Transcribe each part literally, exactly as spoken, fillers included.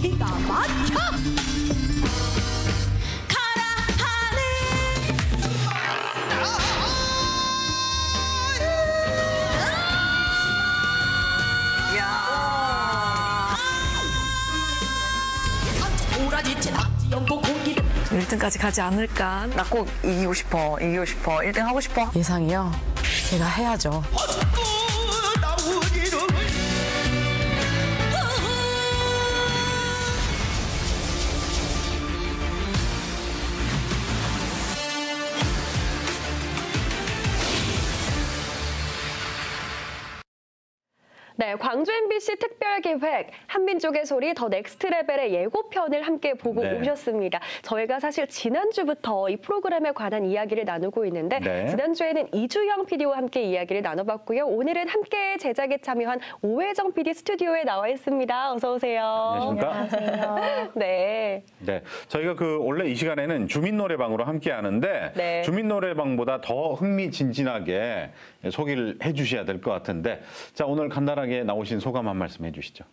기가 막혀. 가라하네. 야. 오라지치 낙지 연고 고기를. 일 등까지 가지 않을까. 나 꼭 이기고 싶어. 이기고 싶어. 일 등 하고 싶어. 예상이요? 제가 해야죠. 네, 광주 엠비씨 특별기획 한민족의 소리 더 넥스트 레벨의 예고편을 함께 보고 네. 오셨습니다. 저희가 사실 지난주부터 이 프로그램에 관한 이야기를 나누고 있는데 네. 지난주에는 이주영 피디와 함께 이야기를 나눠봤고요. 오늘은 함께 제작에 참여한 오혜정 피디 스튜디오에 나와 있습니다. 어서 오세요. 안녕하십니까? 안녕하세요. 네. 네, 저희가 그 원래 이 시간에는 주민노래방으로 함께 하는데 네. 주민노래방보다 더 흥미진진하게 소개를 해주셔야 될 것 같은데 자 오늘 간단하게 나오신 소감 한 말씀 해주시죠.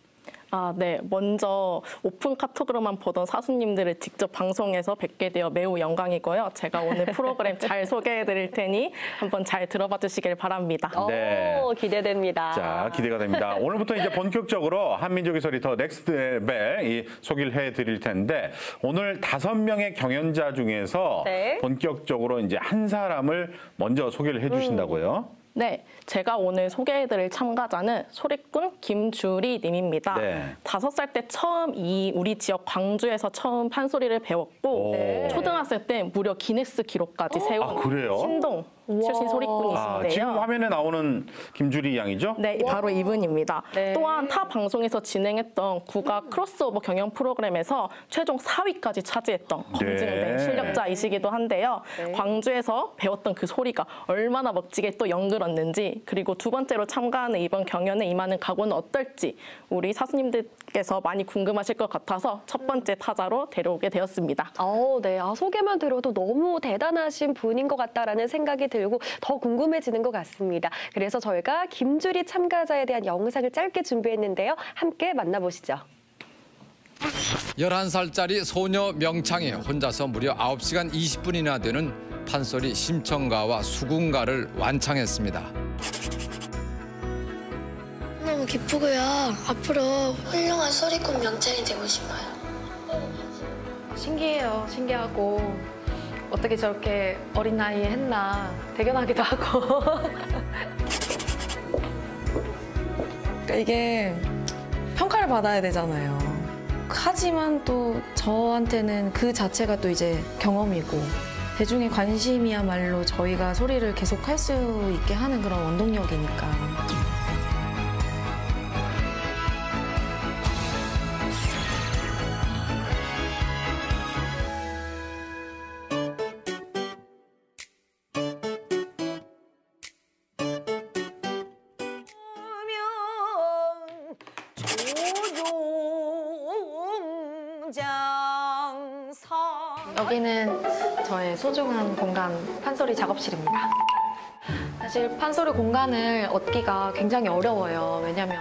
아, 네. 먼저 오픈 카톡으로만 보던 사수님들을 직접 방송에서 뵙게 되어 매우 영광이고요. 제가 오늘 프로그램 잘 소개해드릴 테니 한번 잘 들어봐 주시길 바랍니다. 네, 오, 기대됩니다. 자, 기대가 됩니다. 오늘부터 이제 본격적으로 한민족의 소리 더 넥스트 레벨 이 소개를 해드릴 텐데 오늘 다섯 명의 경연자 중에서 네. 본격적으로 이제 한 사람을 먼저 소개를 해주신다고요. 음. 네, 제가 오늘 소개해드릴 참가자는 소리꾼 김주리 님입니다. 다섯 살 때 네. 처음 이 우리 지역 광주에서 처음 판소리를 배웠고 네. 초등학생 때 무려 기네스 기록까지 세운 아, 신동 출신 소리꾼이신데요. 아, 지금 화면에 나오는 김주리 양이죠? 네, 와. 바로 이분입니다. 네. 또한 타 방송에서 진행했던 국악 크로스오버 경연 프로그램에서 최종 사 위까지 차지했던 검증된 네. 실력자이시기도 한데요. 네. 광주에서 배웠던 그 소리가 얼마나 멋지게 또 연그렀는지 그리고 두 번째로 참가하는 이번 경연에 임하는 각오는 어떨지 우리 사수님들께서 많이 궁금하실 것 같아서 첫 번째 타자로 데려오게 되었습니다. 어, 네, 아, 소개만 들어도 너무 대단하신 분인 것 같다라는 생각이 들고 더 궁금해지는 것 같습니다. 그래서 저희가 김주리 참가자에 대한 영상을 짧게 준비했는데요. 함께 만나보시죠. 열한 살짜리 소녀 명창이 혼자서 무려 아홉 시간 이십 분이나 되는 판소리 심청가와 수궁가를 완창했습니다. 너무 기쁘고요. 앞으로 훌륭한 소리꾼 명창이 되고 싶어요. 신기해요. 신기하고 어떻게 저렇게 어린 나이에 했나 대견하기도 하고. 그러니까 이게 평가를 받아야 되잖아요. 하지만 또 저한테는 그 자체가 또 이제 경험이고 대중의 관심이야말로 저희가 소리를 계속 할 수 있게 하는 그런 원동력이니까. 여기는 저의 소중한 공간, 판소리 작업실입니다. 사실 판소리 공간을 얻기가 굉장히 어려워요. 왜냐면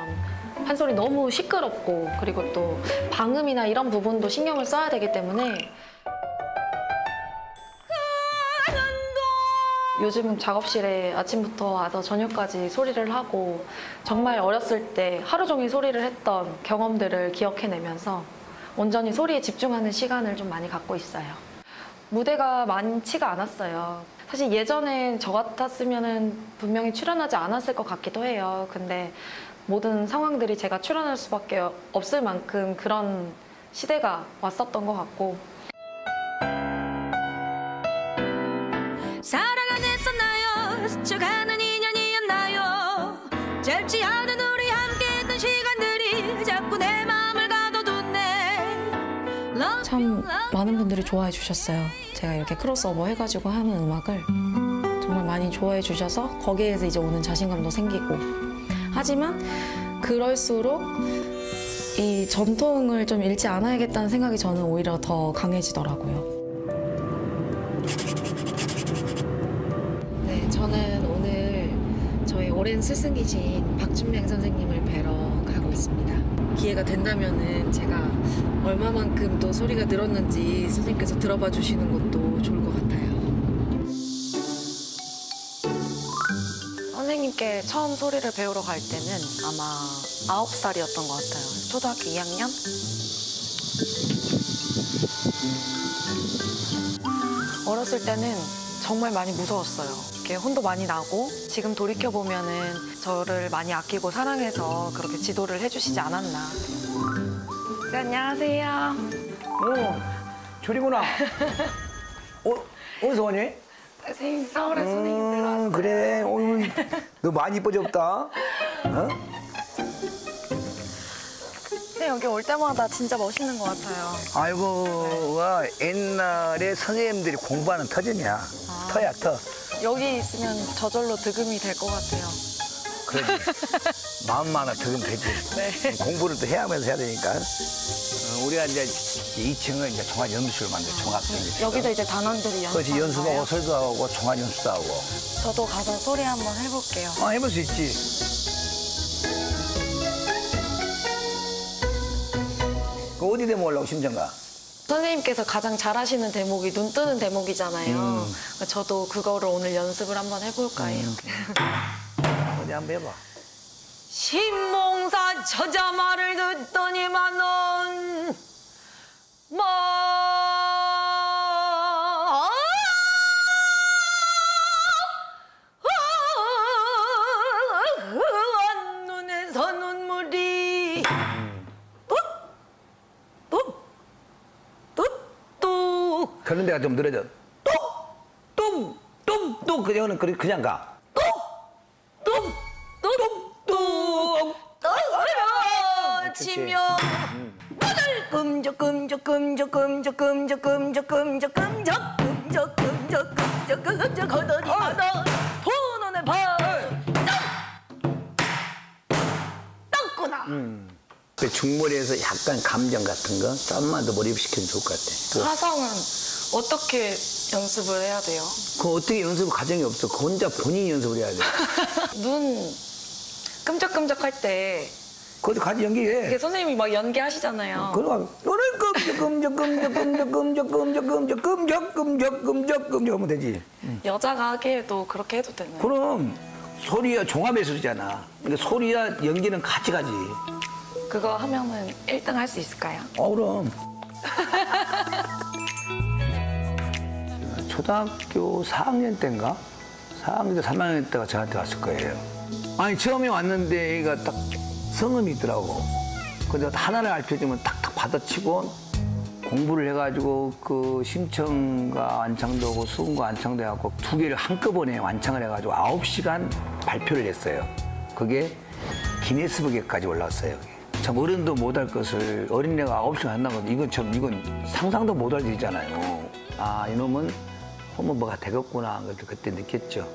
판소리 너무 시끄럽고 그리고 또 방음이나 이런 부분도 신경을 써야 되기 때문에 요즘은 작업실에 아침부터 와서 저녁까지 소리를 하고 정말 어렸을 때 하루 종일 소리를 했던 경험들을 기억해내면서 온전히 소리에 집중하는 시간을 좀 많이 갖고 있어요. 무대가 많지가 않았어요. 사실 예전에 저 같았으면은 분명히 출연하지 않았을 것 같기도 해요. 근데 모든 상황들이 제가 출연할 수밖에 없을 만큼 그런 시대가 왔었던 것 같고. 사랑은 했었나요? 스쳐가는 인연이었나요? 짧지 않은 우리 함께했던 시간들이 자꾸 내 마음 참 많은 분들이 좋아해 주셨어요. 제가 이렇게 크로스오버 해가지고 하는 음악을 정말 많이 좋아해 주셔서 거기에서 이제 오는 자신감도 생기고 하지만 그럴수록 이 전통을 좀 잃지 않아야겠다는 생각이 저는 오히려 더 강해지더라고요. 네, 저는 오늘 저의 오랜 스승이신 박준명 선생님을 뵈러 가고 있습니다. 기회가 된다면은 제가 얼마만큼 또 소리가 늘었는지 선생님께서 들어봐 주시는 것도 좋을 것 같아요. 선생님께 처음 소리를 배우러 갈 때는 아마 아홉 살이었던 것 같아요. 초등학교 이 학년? 어렸을 때는 정말 많이 무서웠어요. 이렇게 혼도 많이 나고 지금 돌이켜보면은 저를 많이 아끼고 사랑해서 그렇게 지도를 해주시지 않았나. 네, 안녕하세요. 오, 조리구나. 어, 어디서 오니? 선생님, 서울에 음, 선생님 들어왔어요. 그래, 오늘 너 많이 이뻐졌다. 어? 선생님, 여기 올 때마다 진짜 멋있는 것 같아요. 아이고, 와, 옛날에 선생님들이 공부하는 터전이야. 아, 터야, 터. 여기 있으면 저절로 득음이 될 것 같아요. 그래, 마음만 하나 득음 되지. 네. 공부를 또 해야면서 해야 되니까. 우리가 이제 이 층은 이제 종합 연습실을 만들어, 종합 연습실. 여기도 이제 단원들이 연습. 그렇지, 연습하고 설도 하고 종합 연습도 하고. 저도 가서 소리 한번 해볼게요. 아, 해볼 수 있지. 어디 대목 올라오고 심정가? 선생님께서 가장 잘하시는 대목이 눈 뜨는 대목이잖아요. 음. 저도 그거를 오늘 연습을 한번 해볼까 해요. 음. 어디 한번 해봐. 신봉산 저자 말을 듣더니만 넌 뭐 흐한 눈에서 눈물이 뚝뚝뚝뚝 그런 데가 좀 느려져. 뚝뚝뚝뚝 그냥 그냥 가. 그 중머리에서 약간 감정 같은 거 좀만 더 몰입시키면 좋을 것 같아. 화성은 어떻게 연습을 해야 돼요? 그 어떻게 연습 과정이 없어. 그 혼자 본인이 연습을 해야 돼. 눈 끔적끔적할 때 그것도 같이 연기해. 이게 선생님이 막 연기하시잖아요. 그럼 너는 끔적끔적끔적끔적끔적끔적끔적끔적끔적끔적 하면 되지. 여자가 하기에도 그렇게 해도 되나요? 그럼 소리와 종합예술이잖아. 그러니까 소리와 연기는 같이 가지. 그거 하면은 일 등 할 수 있을까요? 어, 그럼. 초등학교 사 학년 때인가? 사 학년 때 삼 학년 때가 저한테 왔을 거예요. 아니 처음에 왔는데 얘가 딱 성음이 있더라고. 그래서 하나를 알려주면 탁탁 받아치고 공부를 해가지고 그 심청과 완창도 하고 수음과 완창도 해갖고 두 개를 한꺼번에 완창을 해가지고 아홉 시간 발표를 했어요. 그게 기네스북에까지 올라왔어요. 참 어른도 못할 것을 어린애가 아홉 시간 한다는 건 이건 참 이건 상상도 못할 일이잖아요. 아, 이놈은 한번 뭐가 되겠구나. 그때 느꼈죠.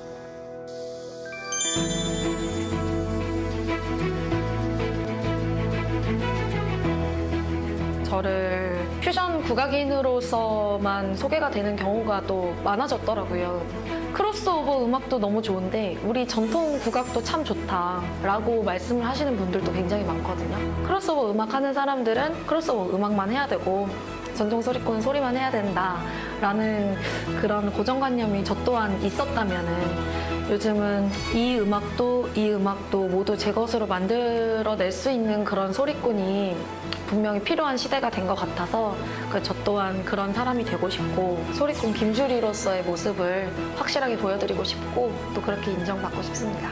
저를 퓨전 국악인으로서만 소개가 되는 경우가 또 많아졌더라고요. 크로스오버 음악도 너무 좋은데 우리 전통 국악도 참 좋다라고 말씀을 하시는 분들도 굉장히 많거든요. 크로스오버 음악 하는 사람들은 크로스오버 음악만 해야 되고 전통 소리꾼은 소리만 해야 된다라는 그런 고정관념이 저 또한 있었다면은 요즘은 이 음악도 이 음악도 모두 제 것으로 만들어낼 수 있는 그런 소리꾼이 분명히 필요한 시대가 된 것 같아서 저 또한 그런 사람이 되고 싶고 소리꾼 김주리로서의 모습을 확실하게 보여드리고 싶고 또 그렇게 인정받고 싶습니다.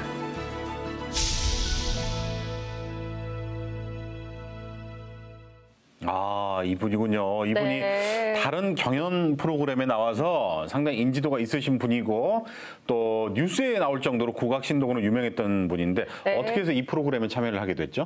아, 이분이군요. 이분이 네. 다른 경연 프로그램에 나와서 상당히 인지도가 있으신 분이고 또 뉴스에 나올 정도로 국악 신동으로 유명했던 분인데 네. 어떻게 해서 이 프로그램에 참여를 하게 됐죠?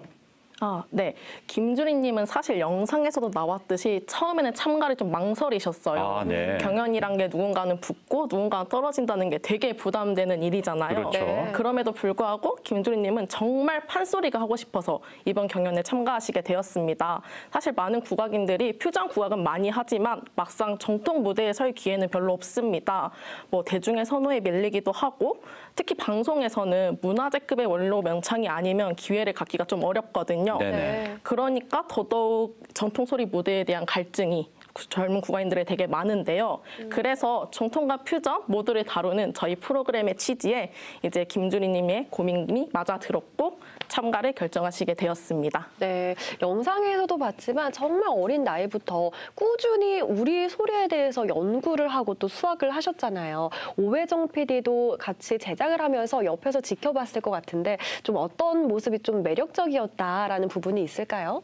아, 네. 김주리님은 사실 영상에서도 나왔듯이 처음에는 참가를 좀 망설이셨어요. 아, 네. 경연이란 게 누군가는 붙고 누군가는 떨어진다는 게 되게 부담되는 일이잖아요. 그렇죠. 네. 그럼에도 불구하고 김주리님은 정말 판소리가 하고 싶어서 이번 경연에 참가하시게 되었습니다. 사실 많은 국악인들이 퓨전 국악은 많이 하지만 막상 정통 무대에 설 기회는 별로 없습니다. 뭐 대중의 선호에 밀리기도 하고 특히 방송에서는 문화재급의 원로 명창이 아니면 기회를 갖기가 좀 어렵거든요. 있거든요. 네네. 그러니까 더더욱 전통소리 무대에 대한 갈증이 젊은 국악인들에 되게 많은데요. 음. 그래서 정통과 퓨전 모두를 다루는 저희 프로그램의 취지에 이제 김주리님의 고민이 맞아 들었고 참가를 결정하시게 되었습니다. 네, 영상에서도 봤지만 정말 어린 나이부터 꾸준히 우리 소리에 대해서 연구를 하고 또 수학을 하셨잖아요. 오혜정 피디도 같이 제작을 하면서 옆에서 지켜봤을 것 같은데 좀 어떤 모습이 좀 매력적이었다라는 부분이 있을까요?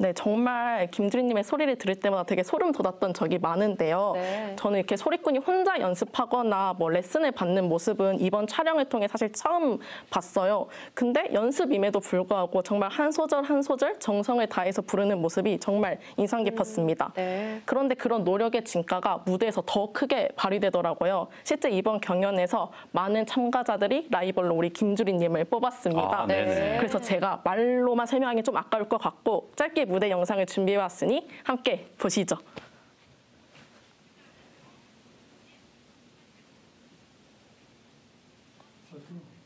네, 정말 김주리님의 소리를 들을 때마다 되게 소름 돋았던 적이 많은데요. 네. 저는 이렇게 소리꾼이 혼자 연습하거나 뭐 레슨을 받는 모습은 이번 촬영을 통해 사실 처음 봤어요. 근데 연습임에도 불구하고 정말 한 소절 한 소절 정성을 다해서 부르는 모습이 정말 인상 깊었습니다. 음, 네. 그런데 그런 노력의 진가가 무대에서 더 크게 발휘되더라고요. 실제 이번 경연에서 많은 참가자들이 라이벌로 우리 김주리님을 뽑았습니다. 아, 네. 그래서 제가 말로만 설명하기 좀 아까울 것 같고 짧게 무대 영상을 준비해왔으니 함께 보시죠.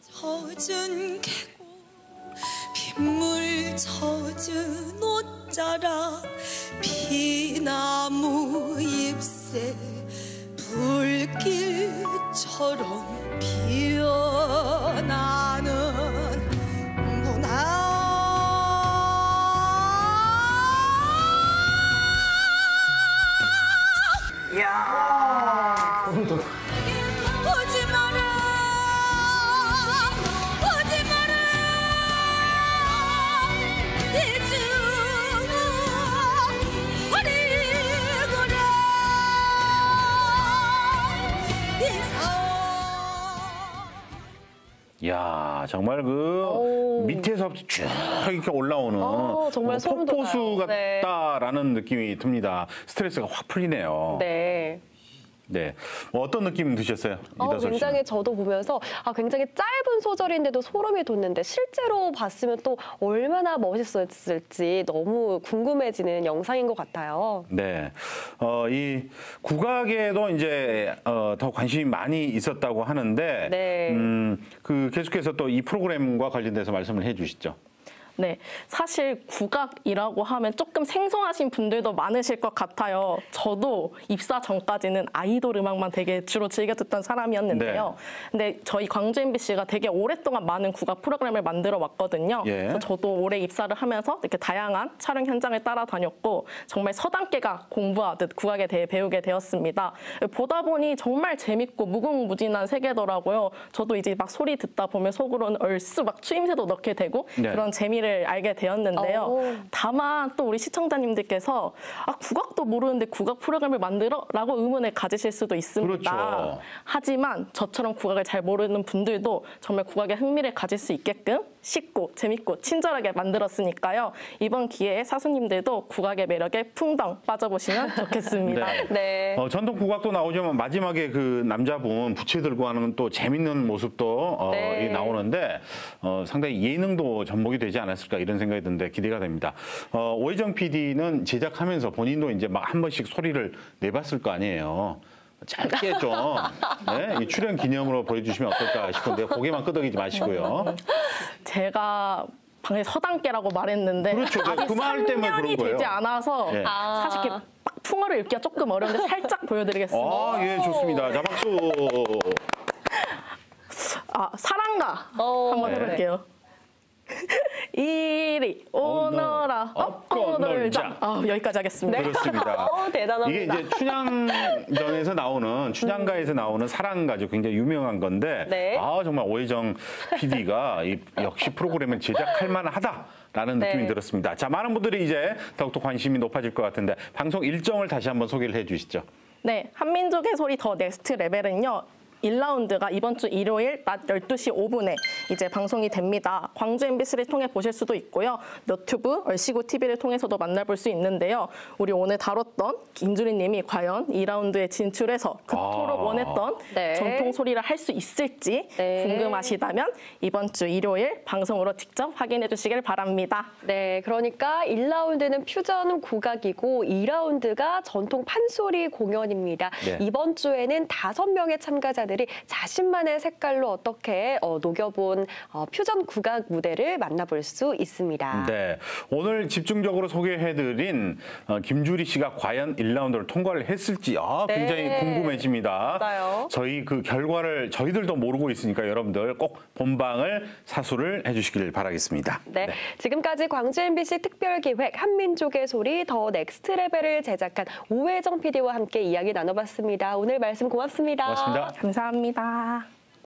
젖은 계곡 빗물 젖은 옷자락 피나무 잎새 불길처럼 피어나는 문화 야. 오지 마라. 오지 마라. 이주로 버리거라. 인사. 야, 정말 그 오. 밑에서 쭉 이렇게 올라오는 오, 정말 뭐 폭포수 같다라는 네. 느낌이 듭니다. 스트레스가 확 풀리네요. 네. 네, 뭐 어떤 느낌 드셨어요? 어, 굉장히 저도 보면서 아, 굉장히 짧은 소절인데도 소름이 돋는데 실제로 봤으면 또 얼마나 멋있었을지 너무 궁금해지는 영상인 것 같아요. 네, 어, 이 국악에도 이제 어, 더 관심이 많이 있었다고 하는데 네. 음, 그 계속해서 또 이 프로그램과 관련돼서 말씀을 해주시죠. 네, 사실 국악이라고 하면 조금 생소하신 분들도 많으실 것 같아요. 저도 입사 전까지는 아이돌 음악만 되게 주로 즐겨 듣던 사람이었는데요. 네. 근데 저희 광주 엠비씨가 되게 오랫동안 많은 국악 프로그램을 만들어 왔거든요. 예. 그래서 저도 올해 입사를 하면서 이렇게 다양한 촬영 현장을 따라다녔고 정말 서당개가 공부하듯 국악에 대해 배우게 되었습니다. 보다 보니 정말 재밌고 무궁무진한 세계더라고요. 저도 이제 막 소리 듣다 보면 속으로는 얼쑤 막 추임새도 넣게 되고 네. 그런 재미 를 알게 되었는데요. 오. 다만 또 우리 시청자님들께서 아, 국악도 모르는데 국악 프로그램을 만들어? 라고 의문을 가지실 수도 있습니다. 그렇죠. 하지만 저처럼 국악을 잘 모르는 분들도 정말 국악에 흥미를 가질 수 있게끔 쉽고 재밌고 친절하게 만들었으니까요. 이번 기회에 사수님들도 국악의 매력에 풍덩 빠져보시면 좋겠습니다. 네. 네. 어, 전통 국악도 나오지만 마지막에 그 남자분 부채 들고 하는 또 재밌는 모습도 어, 네. 나오는데 어, 상당히 예능도 접목이 되지 않았을까 이런 생각이 드는데 기대가 됩니다. 어, 오혜정 피디는 제작하면서 본인도 이제 막 한 번씩 소리를 내봤을 거 아니에요. 짧게 좀 네, 출연 기념으로 보여주시면 어떨까 싶은데 고개만 끄덕이지 마시고요. 제가 방금 서당개라고 말했는데 그렇죠. 아직 그 말 때문에 그런 거예요. 되지 않아서 네. 아. 사실 이렇게 풍어를 읽기가 조금 어려운데 살짝 보여드리겠습니다. 아, 예, 좋습니다. 자, 박수. 아, 사랑가 한번 해볼게요. 네. 이리 오너라 업고 놀자. 아, 여기까지 하겠습니다. 네. 그렇습니다. 어, 대단합니다. 이게 이제 춘향전에서 나오는 춘향가에서 나오는 사랑가죠. 굉장히 유명한 건데 네. 아, 정말 오혜정 피디가 이, 역시 프로그램을 제작할 만하다라는 네. 느낌이 들었습니다. 자, 많은 분들이 이제 더욱더 관심이 높아질 것 같은데 방송 일정을 다시 한번 소개를 해주시죠. 네, 한민족의 소리 더 넥스트 레벨은요. 일 라운드가 이번 주 일요일 낮 열두 시 오 분에 이제 방송이 됩니다. 광주 엠비씨를 통해 보실 수도 있고요. 유튜브, 얼씨구 티비를 통해서도 만나볼 수 있는데요. 우리 오늘 다뤘던 김주리님이 과연 이 라운드에 진출해서 그토록 아 원했던 네. 전통 소리를 할 수 있을지 네. 궁금하시다면 이번 주 일요일 방송으로 직접 확인해 주시길 바랍니다. 네, 그러니까 일 라운드는 퓨전 국악이고 이 라운드가 전통 판소리 공연입니다. 네. 이번 주에는 다섯 명의 참가자들 연주자들이 자신만의 색깔로 어떻게 어, 녹여본 어, 표전 국악 무대를 만나볼 수 있습니다. 네, 오늘 집중적으로 소개해드린 어, 김주리 씨가 과연 일 라운드를 통과를 했을지 아, 네. 굉장히 궁금해집니다. 맞아요. 저희 그 결과를 저희들도 모르고 있으니까 여러분들 꼭 본방을 사수를 해주시길 바라겠습니다. 네, 네. 지금까지 광주 엠비씨 특별기획 한민족의 소리 더 넥스트 레벨을 제작한 오혜정 피디와 함께 이야기 나눠봤습니다. 오늘 말씀 고맙습니다. 고맙습니다. 감사합니다.